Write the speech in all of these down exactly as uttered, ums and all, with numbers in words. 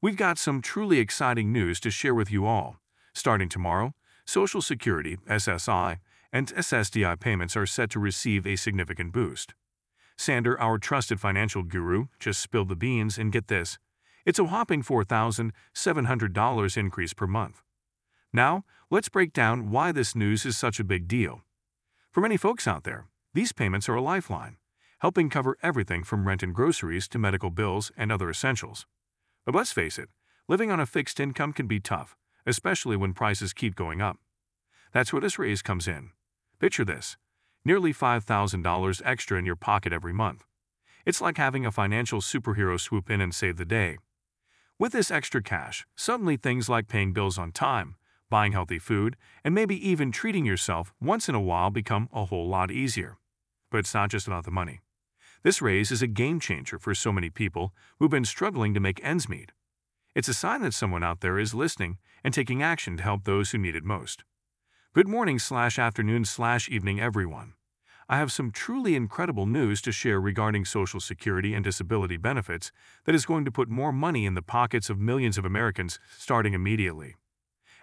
We've got some truly exciting news to share with you all. Starting tomorrow, Social Security, S S I, and S S D I payments are set to receive a significant boost. Sander, our trusted financial guru, just spilled the beans, and get this, it's a whopping four thousand seven hundred dollars increase per month. Now, let's break down why this news is such a big deal. For many folks out there, these payments are a lifeline, helping cover everything from rent and groceries to medical bills and other essentials. But let's face it, living on a fixed income can be tough, especially when prices keep going up. That's where this raise comes in. Picture this, nearly five thousand dollars extra in your pocket every month. It's like having a financial superhero swoop in and save the day. With this extra cash, suddenly things like paying bills on time, buying healthy food, and maybe even treating yourself once in a while become a whole lot easier. But it's not just about the money. This raise is a game-changer for so many people who've been struggling to make ends meet. It's a sign that someone out there is listening and taking action to help those who need it most. Good morning slash afternoon slash evening, everyone. I have some truly incredible news to share regarding Social Security and disability benefits that is going to put more money in the pockets of millions of Americans starting immediately.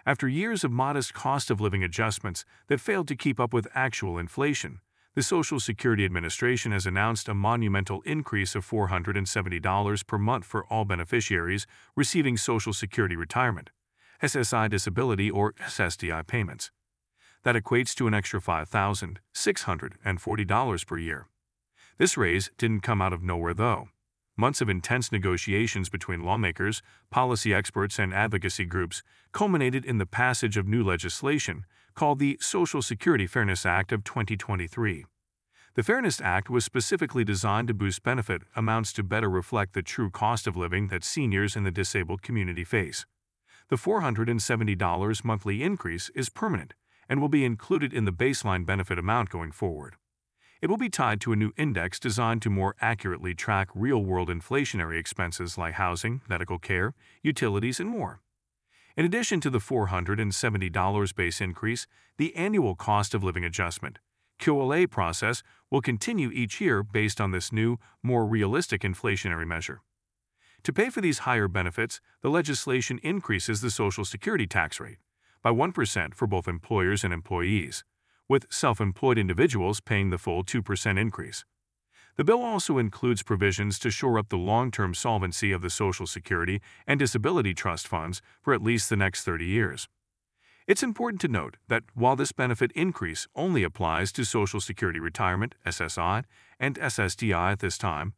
After years of modest cost-of-living adjustments that failed to keep up with actual inflation, the Social Security Administration has announced a monumental increase of four hundred seventy dollars per month for all beneficiaries receiving Social Security retirement, S S I disability, or S S D I payments. That equates to an extra five thousand six hundred forty dollars per year. This raise didn't come out of nowhere, though. Months of intense negotiations between lawmakers, policy experts, and advocacy groups culminated in the passage of new legislation called the Social Security Fairness Act of twenty twenty-three. The Fairness Act was specifically designed to boost benefit amounts to better reflect the true cost of living that seniors in the disabled community face. The four hundred seventy dollars monthly increase is permanent and will be included in the baseline benefit amount going forward. It will be tied to a new index designed to more accurately track real-world inflationary expenses like housing, medical care, utilities, and more. In addition to the four hundred seventy dollars base increase, the annual cost of living adjustment (C O L A) process will continue each year based on this new, more realistic inflationary measure. To pay for these higher benefits, the legislation increases the Social Security tax rate by one percent for both employers and employees, with self-employed individuals paying the full two percent increase. The bill also includes provisions to shore up the long-term solvency of the Social Security and disability trust funds for at least the next thirty years. It's important to note that while this benefit increase only applies to Social Security retirement, S S I, and S S D I at this time,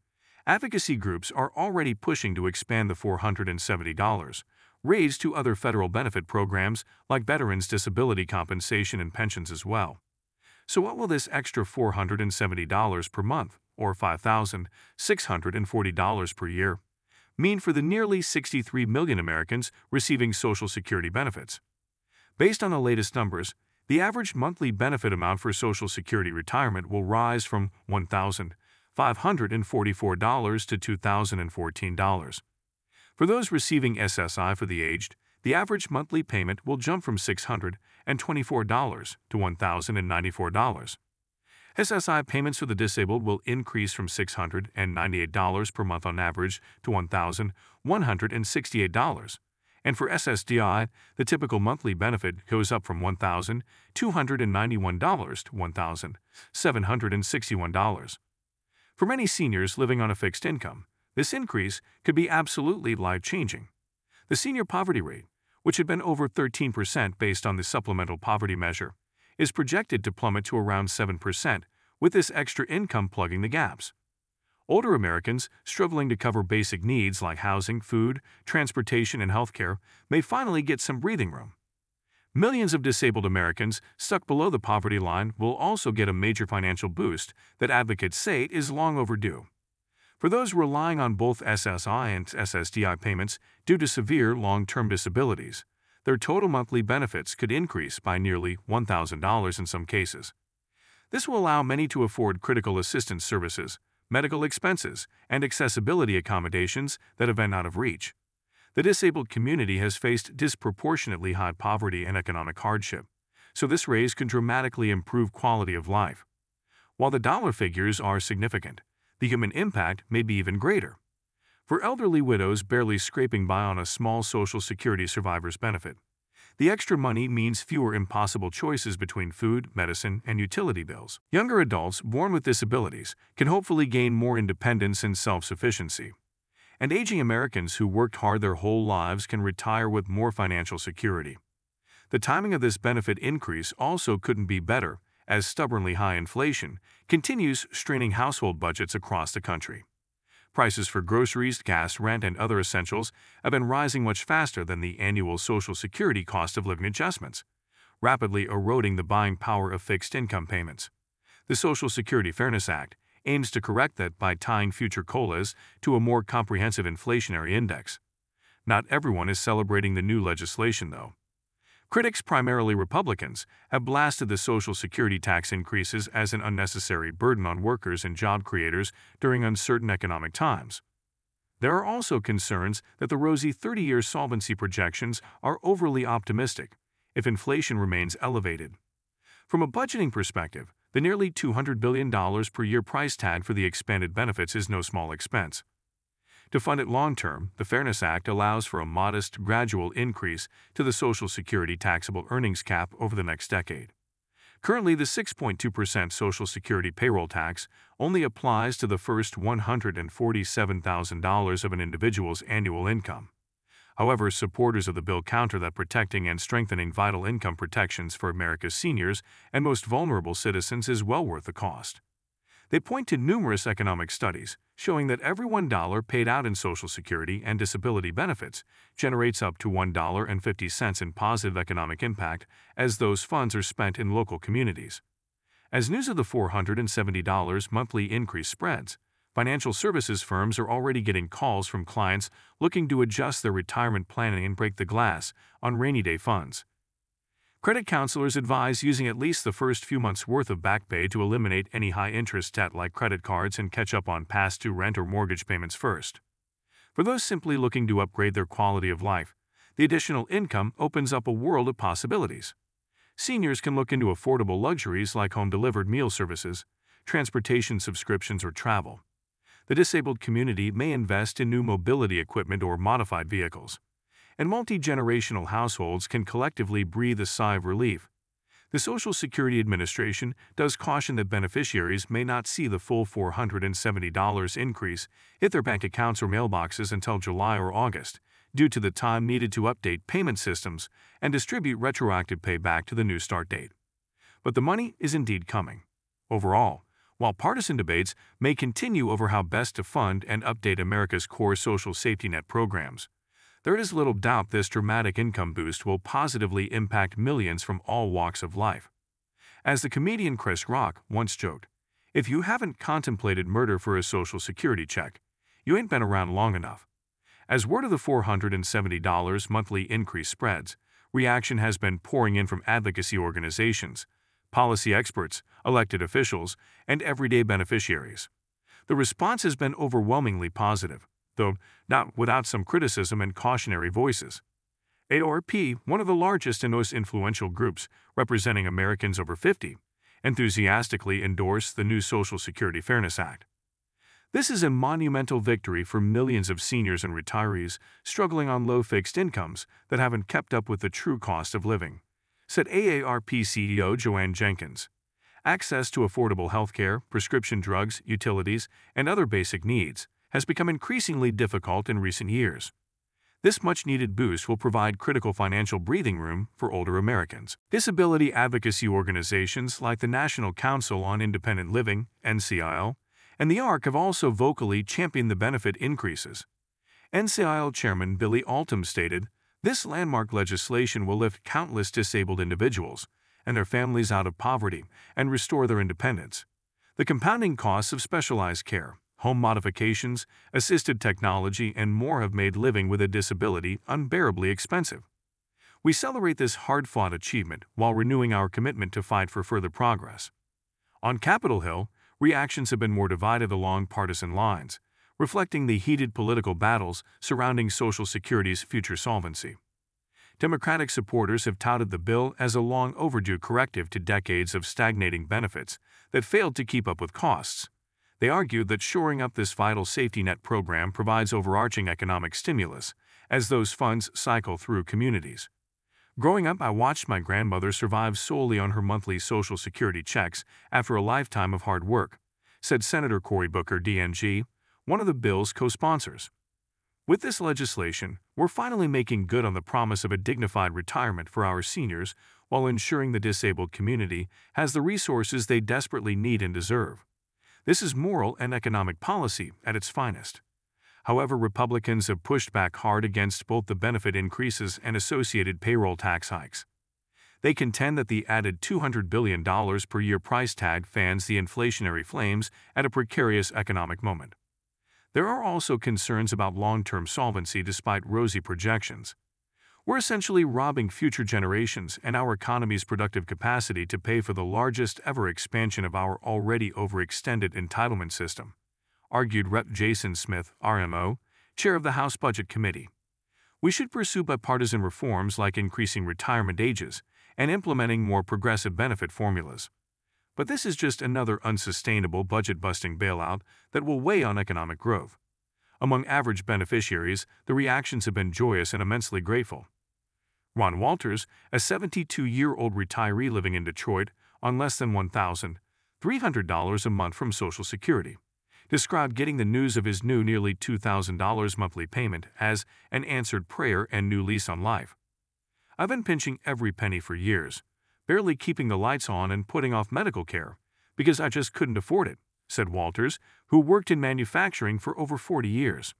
advocacy groups are already pushing to expand the four hundred seventy dollars raise to other federal benefit programs like veterans' disability compensation and pensions as well. So what will this extra four hundred seventy dollars per month, or five thousand six hundred forty dollars per year, mean for the nearly sixty-three million Americans receiving Social Security benefits? Based on the latest numbers, the average monthly benefit amount for Social Security retirement will rise from one thousand five hundred forty-four dollars to two thousand fourteen dollars. For those receiving S S I for the aged, the average monthly payment will jump from six hundred twenty-four dollars to one thousand ninety-four dollars. S S I payments for the disabled will increase from six hundred ninety-eight dollars per month on average to one thousand one hundred sixty-eight dollars, and for S S D I, the typical monthly benefit goes up from one thousand two hundred ninety-one dollars to one thousand seven hundred sixty-one dollars. For many seniors living on a fixed income, this increase could be absolutely life-changing. The senior poverty rate, which had been over thirteen percent based on the supplemental poverty measure, is projected to plummet to around seven percent, with this extra income plugging the gaps. Older Americans struggling to cover basic needs like housing, food, transportation, and healthcare may finally get some breathing room. Millions of disabled Americans stuck below the poverty line will also get a major financial boost that advocates say is long overdue. For those relying on both S S I and S S D I payments due to severe long-term disabilities, their total monthly benefits could increase by nearly one thousand dollars in some cases. This will allow many to afford critical assistance services, medical expenses, and accessibility accommodations that have been out of reach. The disabled community has faced disproportionately high poverty and economic hardship, so this raise could dramatically improve quality of life. While the dollar figures are significant, the human impact may be even greater. for elderly widows barely scraping by on a small Social Security survivor's benefit. The extra money means fewer impossible choices between food, medicine, and utility bills. Younger adults born with disabilities can hopefully gain more independence and self-sufficiency. And aging Americans who worked hard their whole lives can retire with more financial security. The timing of this benefit increase also couldn't be better, as stubbornly high inflation continues straining household budgets across the country. Prices for groceries, gas, rent, and other essentials have been rising much faster than the annual Social Security cost of living adjustments, rapidly eroding the buying power of fixed income payments. The Social Security Fairness Act aims to correct that by tying future C O L As to a more comprehensive inflationary index. Not everyone is celebrating the new legislation, though. Critics, primarily Republicans, have blasted the Social Security tax increases as an unnecessary burden on workers and job creators during uncertain economic times. There are also concerns that the rosy thirty-year solvency projections are overly optimistic if inflation remains elevated. From a budgeting perspective, the nearly two hundred billion dollars per year price tag for the expanded benefits is no small expense. To fund it long-term, the Fairness Act allows for a modest, gradual increase to the Social Security taxable earnings cap over the next decade. Currently, the six point two percent Social Security payroll tax only applies to the first one hundred forty-seven thousand dollars of an individual's annual income. However, supporters of the bill counter that protecting and strengthening vital income protections for America's seniors and most vulnerable citizens is well worth the cost. They point to numerous economic studies showing that every one dollar paid out in Social Security and disability benefits generates up to one dollar and fifty cents in positive economic impact as those funds are spent in local communities. As news of the four hundred seventy dollar monthly increase spreads, financial services firms are already getting calls from clients looking to adjust their retirement planning and break the glass on rainy day funds. Credit counselors advise using at least the first few months' worth of back pay to eliminate any high-interest debt like credit cards and catch up on past-due rent or mortgage payments first. For those simply looking to upgrade their quality of life, the additional income opens up a world of possibilities. Seniors can look into affordable luxuries like home-delivered meal services, transportation subscriptions, or travel. The disabled community may invest in new mobility equipment or modified vehicles, and multi-generational households can collectively breathe a sigh of relief. The Social Security Administration does caution that beneficiaries may not see the full four hundred seventy dollar increase hit their bank accounts or mailboxes until July or August, due to the time needed to update payment systems and distribute retroactive pay back to the new start date. But the money is indeed coming. Overall, while partisan debates may continue over how best to fund and update America's core social safety net programs, there is little doubt this dramatic income boost will positively impact millions from all walks of life. As the comedian Chris Rock once joked, "If you haven't contemplated murder for a Social Security check, you ain't been around long enough." As word of the four hundred seventy dollar monthly increase spreads, reaction has been pouring in from advocacy organizations, policy experts, elected officials, and everyday beneficiaries. The response has been overwhelmingly positive, though not without some criticism and cautionary voices. A R P, one of the largest and most influential groups representing Americans over fifty, enthusiastically endorsed the new Social Security Fairness Act. This is a monumental victory for millions of seniors and retirees struggling on low fixed incomes that haven't kept up with the true cost of living, said A A R P C E O Joanne Jenkins. Access to affordable healthcare, prescription drugs, utilities, and other basic needs has become increasingly difficult in recent years. This much-needed boost will provide critical financial breathing room for older Americans. Disability advocacy organizations like the National Council on Independent Living, N C I L, and the A R C have also vocally championed the benefit increases. N C I L Chairman Billy Altham stated, "This landmark legislation will lift countless disabled individuals and their families out of poverty and restore their independence. The compounding costs of specialized care, home modifications, assisted technology, and more have made living with a disability unbearably expensive. We celebrate this hard-fought achievement while renewing our commitment to fight for further progress." On Capitol Hill, reactions have been more divided along partisan lines, reflecting the heated political battles surrounding Social Security's future solvency. Democratic supporters have touted the bill as a long-overdue corrective to decades of stagnating benefits that failed to keep up with costs. They argued that shoring up this vital safety net program provides overarching economic stimulus as those funds cycle through communities. Growing up, I watched my grandmother survive solely on her monthly Social Security checks after a lifetime of hard work, said Senator Cory Booker, D N G, one of the bill's co-sponsors. With this legislation, we're finally making good on the promise of a dignified retirement for our seniors while ensuring the disabled community has the resources they desperately need and deserve. This is moral and economic policy at its finest. However, Republicans have pushed back hard against both the benefit increases and associated payroll tax hikes. They contend that the added two hundred billion dollars per year price tag fans the inflationary flames at a precarious economic moment. There are also concerns about long-term solvency despite rosy projections. We're essentially robbing future generations and our economy's productive capacity to pay for the largest ever expansion of our already overextended entitlement system, argued Representative Jason Smith, R M O, chair of the House Budget Committee. We should pursue bipartisan reforms like increasing retirement ages and implementing more progressive benefit formulas. But this is just another unsustainable budget-busting bailout that will weigh on economic growth. Among average beneficiaries, the reactions have been joyous and immensely grateful. Ron Walters, a seventy-two-year-old retiree living in Detroit on less than one thousand three hundred dollars a month from Social Security, described getting the news of his new nearly two thousand dollars monthly payment as an answered prayer and new lease on life. I've been pinching every penny for years, barely keeping the lights on and putting off medical care, because I just couldn't afford it, said Walters, who worked in manufacturing for over forty years.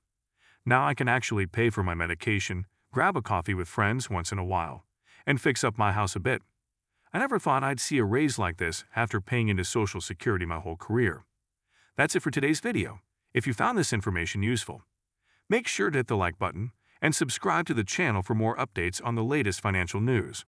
Now I can actually pay for my medication, grab a coffee with friends once in a while, and fix up my house a bit. I never thought I'd see a raise like this after paying into Social Security my whole career. That's it for today's video. If you found this information useful, make sure to hit the like button and subscribe to the channel for more updates on the latest financial news.